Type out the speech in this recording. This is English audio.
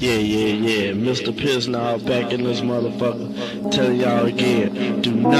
Yeah, Mr. Pisnow back in this motherfucker. Tell y'all again, do not.